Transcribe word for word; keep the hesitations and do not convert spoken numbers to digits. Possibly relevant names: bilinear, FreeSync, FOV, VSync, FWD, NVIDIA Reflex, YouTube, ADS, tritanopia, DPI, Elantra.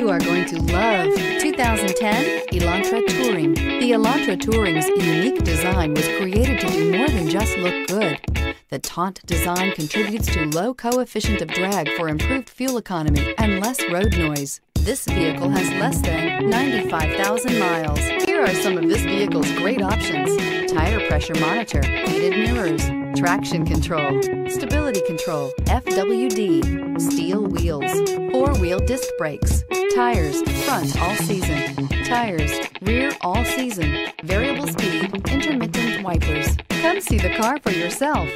You are going to love two thousand ten Elantra Touring. The Elantra Touring's unique design was created to do more than just look good. The Taunt design contributes to low coefficient of drag for improved fuel economy and less road noise. This vehicle has less than ninety-five thousand miles. Here are some of this vehicle's great options: tire pressure monitor, heated mirrors, traction control, stability control, F W D, steel wheels, four-wheel disc brakes, tires front all season, tires rear all season, variable speed, intermittent wipers. Come see the car for yourself.